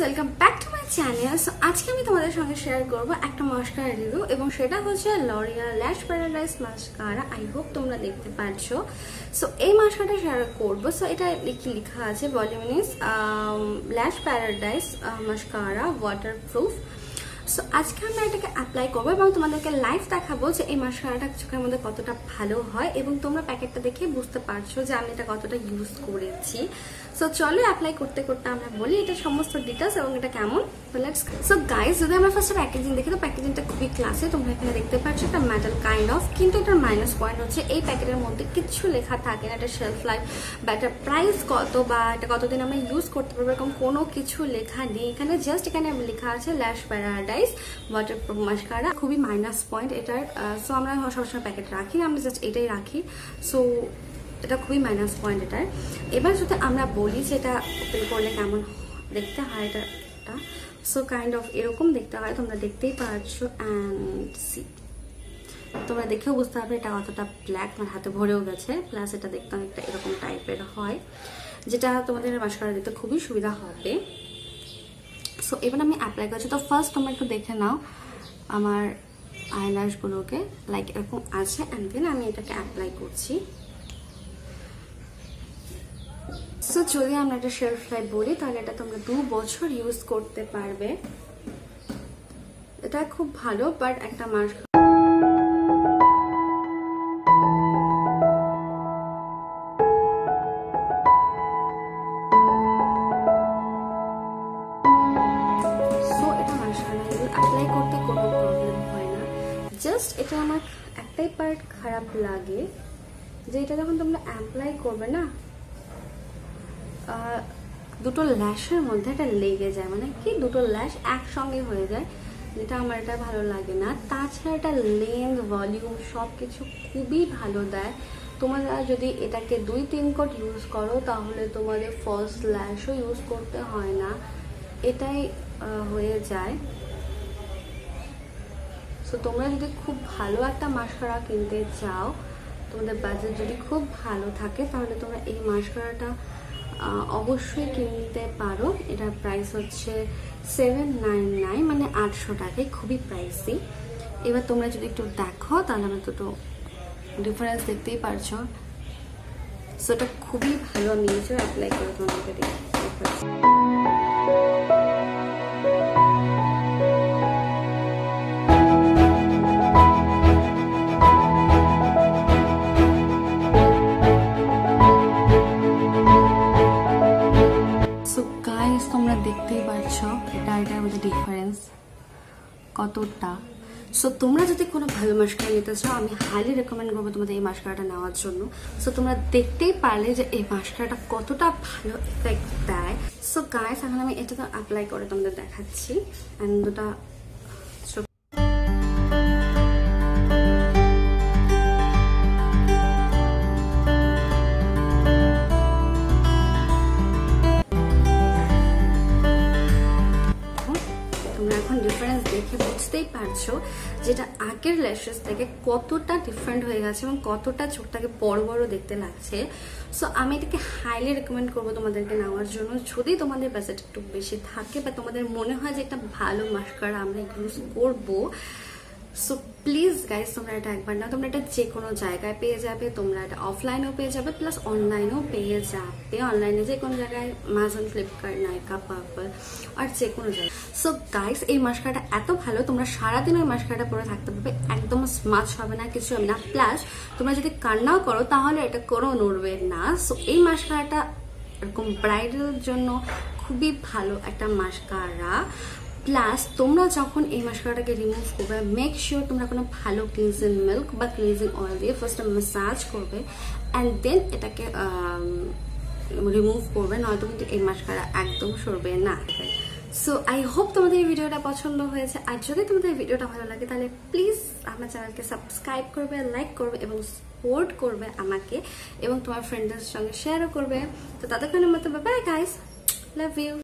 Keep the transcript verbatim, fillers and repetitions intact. guys, welcome back to my channel. So আজকে আমি তোমাদের সঙ্গে শেয়ার করব একটা মাস্কারা রিভিউ এবং সেটা হচ্ছে L'Oreal Lash Paradise Mascara. I hope তোমরা দেখতে পাচ্ছো। সো এই মাস্কারাটা শেয়ার করব। সো এটা লিখি লেখা আছে voluminous Lash Paradise Mascara waterproof. So আজকে আমি এটাকে অ্যাপ্লাই করব এবং তোমাদেরকে লাইভ দেখাবো যে এই মাস্কারাটা চোখের মধ্যে কতটা ভালো হয় এবং তোমরা প্যাকেটটা দেখে বুঝতে পারছো যে আমি এটা কতটা ইউজ করেছি। সো চলো অ্যাপ্লাই করতে করতে আমরা বলি এটা সমস্ত ডিটেইলস এবং এটা কেমন। So let's go. So guys, যদি আমরা ফার্স্ট প্যাকেজিং দেখি তো প্যাকেজিংটা খুবই ক্লাসে। তোমরা এখানে দেখতে পাচ্ছ এটা মেটাল কাইন্ড অফ, কিন্তু এটার মাইনাস পয়েন্ট হচ্ছে এই প্যাকেটের মধ্যে কিছু লেখা থাকে না, এটা শেলফ লাইফ বা এটা প্রাইস কত বা এটা কতদিন আমরা ইউজ করতে পারবো এরকম কোনো কিছু লেখা নেই এখানে। জাস্ট এখানে লেখা আছে ল্যাশ প্যারাডাইস ওয়াটারপ্রুফ মাস্কারা, খুবই মাইনাস পয়েন্ট এটার। সো আমরা সবসময় প্যাকেট রাখি না, আমরা জাস্ট এটাই রাখি। সো এটা খুবই মাইনাস পয়েন্ট এটার। এবার যদি আমরা বলি যে এটা ওপেন করলে কেমন দেখতে হয় এটা, সো কাইন্ড অফ এরকম দেখতে হয়, তোমরা দেখতেই পারছো। অ্যান্ড সি, তোমরা দেখেও বুঝতে পারবে এটা কতটা ব্ল্যাক, আমার হাতে ভরেও গেছে। প্লাস এটা দেখতে অনেকটা এরকম টাইপের হয়, যেটা তোমাদের মাস্কারা দিতে খুবই সুবিধা হবে। সো এবার আমি অ্যাপ্লাই করছি। তো ফার্স্ট তোমরা একটু দেখে নাও আমার আইল্যাশগুলোকে, লাইক এরকম আছে। অ্যান্ড দেন আমি এটাকে অ্যাপ্লাই করছি। সো যদি আমরা এটা শেলফ লাইফ বলি তাহলে এটা তোমরা দু বছর ইউজ করতে পারবে। এটা খুব ভালো, বাট একটা মাস অ্যাপ্লাই করতে কোনো প্রবলেম হয় না। জাস্ট এটা আমার একটাই পার্ট খারাপ লাগে যে এটা যখন তোমরা অ্যাপ্লাই করবে না, দুটো ল্যাশের মধ্যে এটা লেগে যায়, মানে কি দুটো ল্যাশ একসঙ্গে হয়ে যায়, যেটা আমার এটা ভালো লাগে না। তাছাড়া এটা লেন্থ ভলিউম সব কিছু খুবই ভালো দেয়। তোমরা যদি এটাকে দুই তিন কোট ইউজ করো তাহলে তোমাদের ফার্স্ট ল্যাশও ইউজ করতে হয় না, এটাই হয়ে যায়। সো তোমরা যদি খুব ভালো একটা মাস্কারা কিনতে চাও, তোমাদের বাজেট যদি খুব ভালো থাকে তাহলে তোমরা এই মাস্কারাটা অবশ্যই কিনতে পারো। এটার প্রাইস হচ্ছে সেভেন নাইন নাইন, মানে আটশো টাকায়, খুবই প্রাইসি। এবার তোমরা যদি একটু দেখো তাহলে আমি দুটো ডিফারেন্স দেখতেই পারছো। সো এটা খুবই ভালো, আমি নিজেও অ্যাপ্লাই করে তোমাদেরকে দেখি। তোমরা দেখতেই পাচ্ছ এটা এটার মধ্যে ডিফারেন্স কতটা। সো তোমরা যদি কোনো ভালো মাস্কারা নিতে চাও, আমি হাইলি রেকমেন্ড করবো তোমাদের এই মাস্কারাটা নেওয়ার জন্য। সো তোমরা দেখতেই পারলে যে এই মাস্কারাটা কতটা ভালো এফেক্ট দেয়। সো গাইস, এখন আমি এটা তো অ্যাপ্লাই করে তোমাদের দেখাচ্ছি। অ্যান্ড দুটা ডিফারেন্স দেখে বুঝতেই পারছো যেটা আগের ল্যাশেস থেকে কতটা ডিফারেন্ট হয়ে গেছে এবং কতটা চোখটাকে বড় বড় দেখতে লাগছে। সো আমি এটাকে হাইলি রেকমেন্ড করবো তোমাদেরকে নেওয়ার জন্য, যদি তোমাদের বাজেট একটু বেশি থাকে বা তোমাদের মনে হয় যে একটা ভালো মাস্কারা আমরা ইউজ করবো। সো প্লিজ গাইস, তোমরা এটা একবার না, তোমরা এটা যে কোনো জায়গায় পেয়ে যাবে, তোমরা এটা অফলাইনেও পেয়ে যাবে প্লাস অনলাইনেও পেয়ে যাবে। অনলাইনে যে কোনো জায়গায় অ্যামাজন, ফ্লিপকার্ট, নাইকা, পার্পল আর যে কোনো জায়গায়। সো গাইস, এই মাস্কারাটা এত ভালো, তোমরা সারাদিন ওই মাস্কারাটা পরে থাকতে পারবে, একদম স্মাচ হবে না, কিছু হবে না। প্লাস তোমরা যদি কান্নাও করো তাহলে এটা কোনো নড়বে না। সো এই মাস্কারাটা এরকম ব্রাইডাল জন্য খুবই ভালো একটা মাস্কারা। প্লাস তোমরা যখন এই মাস্কারাটাকে রিমুভ করবে, মেক শিওর তোমরা কোনো ভালো ক্লিনজিং মিল্ক বা ক্লিনজিং অয়েল দিয়ে ফার্স্ট ম্যাসাজ করবে অ্যান্ড দেন এটাকে রিমুভ করবে, নয়তো কিন্তু এই মাস্কারা একদম সরবে না। সো আই হোপ তোমাদের এই ভিডিওটা পছন্দ হয়েছে। আর যদি তোমাদের এই ভিডিওটা ভালো লাগে তাহলে প্লিজ আমার চ্যানেলকে সাবস্ক্রাইব করবে, লাইক করবে এবং সাপোর্ট করবে আমাকে, এবং তোমার ফ্রেন্ডদের সঙ্গে শেয়ারও করবে। তো তাদের কারণে মতো ব্যাপার গাইস, লাভ ইউ।